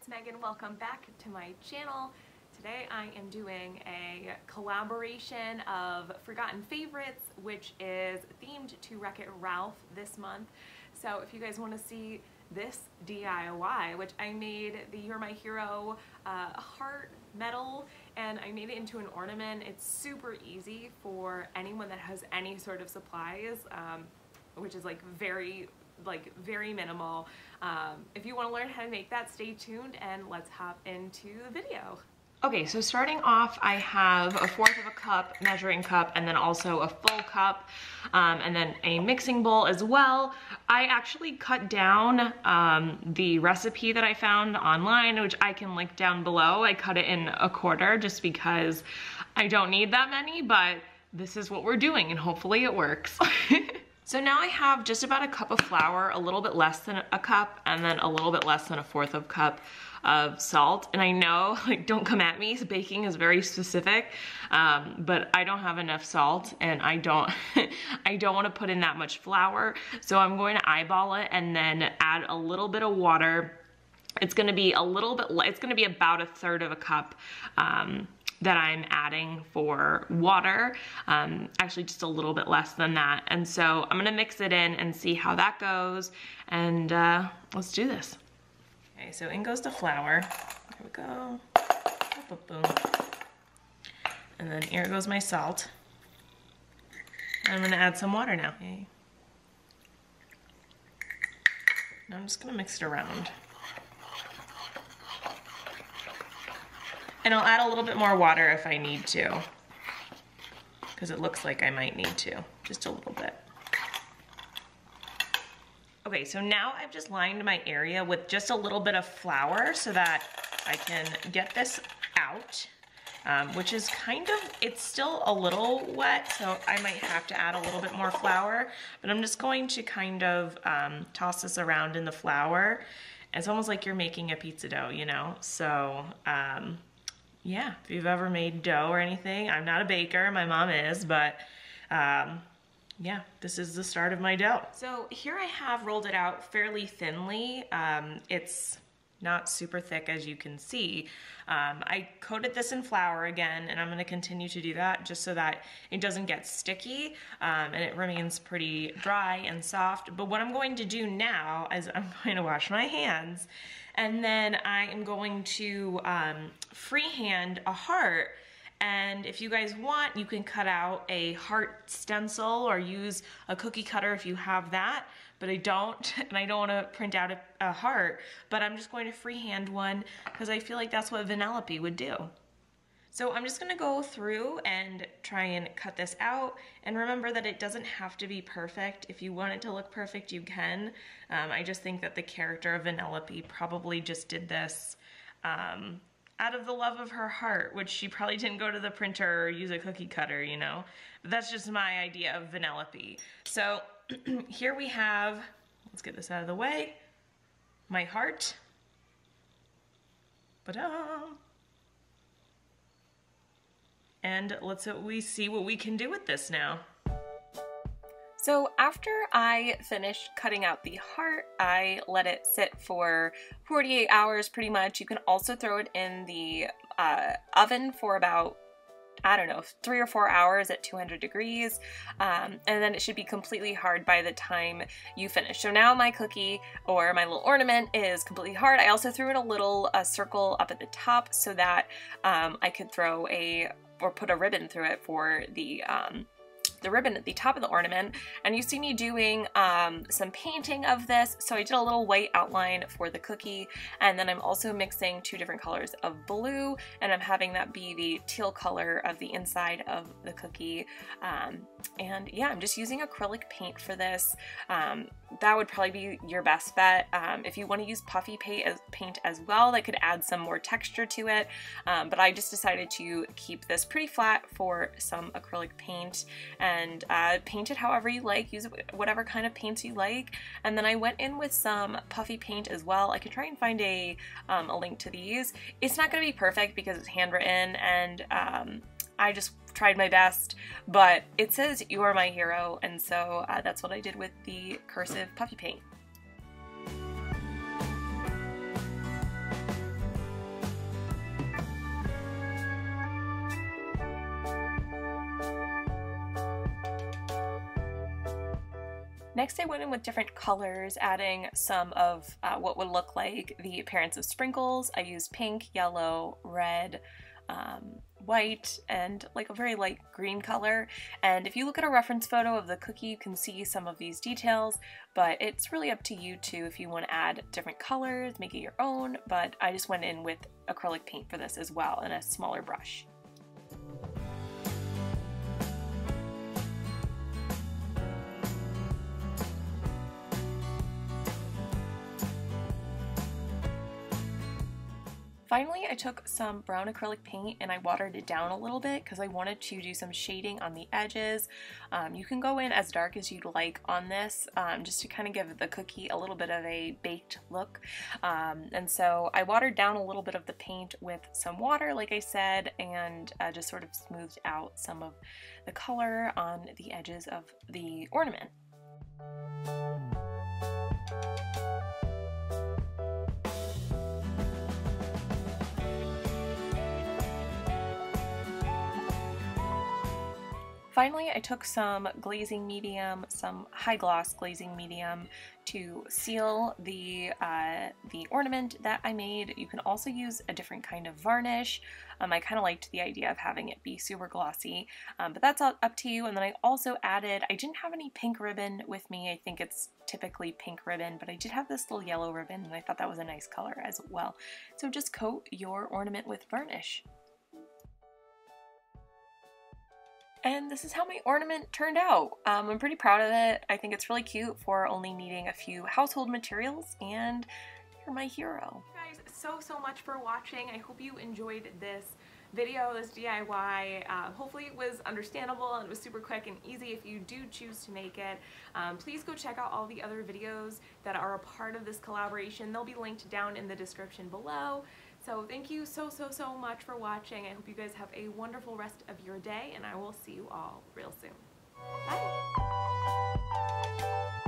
it's Megan. Welcome back to my channel. Today I am doing a collaboration of Forgotten Favorites, which is themed to Wreck-It Ralph this month. So if you guys want to see this DIY, which I made the You're My Hero heart metal, and I made it into an ornament. It's super easy for anyone that has any sort of supplies, which is like very minimal. If you want to learn how to make that, stay tuned and let's hop into the video. Okay, so starting off, I have a 1/4 cup measuring cup, and then also a full cup, and then a mixing bowl as well. I actually cut down the recipe that I found online, which I can link down below. I cut it in 1/4 just because I don't need that many, but this is what we're doing and hopefully it works. So now I have just about 1 cup of flour, a little bit less than 1 cup, and then a little bit less than 1/4 cup of salt. And I know, like, don't come at me, baking is very specific, but I don't have enough salt, and I don't I don't want to put in that much flour, so I'm going to eyeball it and then add a little bit of water. It's going to be a little bit, it's going to be about 1/3 cup that I'm adding for water, actually just a little bit less than that. And so I'm gonna mix it in and see how that goes, and let's do this. Okay, so in goes the flour. Here we go, boom, boom, boom. And then here goes my salt. And I'm gonna add some water now. Okay. Now I'm just gonna mix it around. And I'll add a little bit more water if I need to, because it looks like I might need to, just a little bit. Okay, so now I've just lined my area with just a little bit of flour so that I can get this out, which is kind of, it's still a little wet, so I might have to add a little bit more flour, but I'm just going to kind of toss this around in the flour. It's almost like you're making a pizza dough, you know? So, yeah, if you've ever made dough or anything, I'm not a baker, my mom is, but yeah, this is the start of my dough. So here I have rolled it out fairly thinly. It's not super thick, as you can see. I coated this in flour again, and I'm gonna continue to do that just so that it doesn't get sticky, and it remains pretty dry and soft. But what I'm going to do now is I'm going to wash my hands, and then I am going to freehand a heart. And if you guys want, you can cut out a heart stencil or use a cookie cutter if you have that, but I don't, and I don't want to print out a heart, but I'm just going to freehand one because I feel like that's what Vanellope would do. So I'm just gonna go through and try and cut this out, and remember that it doesn't have to be perfect. If you want it to look perfect, you can. I just think that the character of Vanellope probably just did this out of the love of her heart, which she probably didn't go to the printer or use a cookie cutter, you know? But that's just my idea of Vanellope. So here we have, let's get this out of the way, my heart. Ba-da! And let's see what we can do with this now. So after I finished cutting out the heart, I let it sit for 48 hours pretty much. You can also throw it in the oven for about, I don't know, 3 or 4 hours at 200 degrees, and then it should be completely hard by the time you finish. So now my cookie, or my little ornament, is completely hard. I also threw in a little circle up at the top so that I could throw a, or put a ribbon through it for the ribbon at the top of the ornament. And you see me doing some painting of this, so I did a little white outline for the cookie, and then I'm also mixing 2 different colors of blue, and I'm having that be the teal color of the inside of the cookie. And yeah, I'm just using acrylic paint for this. That would probably be your best bet. If you want to use puffy paint as well, that could add some more texture to it, but I just decided to keep this pretty flat for some acrylic paint, and paint it however you like, use whatever kind of paints you like. And then I went in with some puffy paint as well. I could try and find a link to these. It's not going to be perfect because it's handwritten, and I just tried my best, but it says "You Are My Hero," and so that's what I did with the cursive puffy paint. Next I went in with different colors, adding some of what would look like the appearance of sprinkles. I used pink, yellow, red, white, and like a very light green color. And if you look at a reference photo of the cookie, you can see some of these details, but it's really up to you too if you want to add different colors, make it your own, but I just went in with acrylic paint for this as well and a smaller brush. Finally, I took some brown acrylic paint and I watered it down a little bit because I wanted to do some shading on the edges. You can go in as dark as you'd like on this, just to kind of give the cookie a little bit of a baked look. And so I watered down a little bit of the paint with some water, like I said, and just sort of smoothed out some of the color on the edges of the ornament. Finally, I took some glazing medium, some high gloss glazing medium, to seal the ornament that I made. You can also use a different kind of varnish. I kind of liked the idea of having it be super glossy, but that's up to you. And then I also added, I didn't have any pink ribbon with me. I think it's typically pink ribbon, but I did have this little yellow ribbon and I thought that was a nice color as well. So just coat your ornament with varnish. And this is how my ornament turned out. I'm pretty proud of it. I think it's really cute for only needing a few household materials, and you're my hero. Thank you guys so much for watching. I hope you enjoyed this video, this DIY. Hopefully it was understandable and it was super quick and easy if you do choose to make it. Please go check out all the other videos that are a part of this collaboration. They'll be linked down in the description below. So thank you so much for watching. I hope you guys have a wonderful rest of your day, and I will see you all real soon. Bye!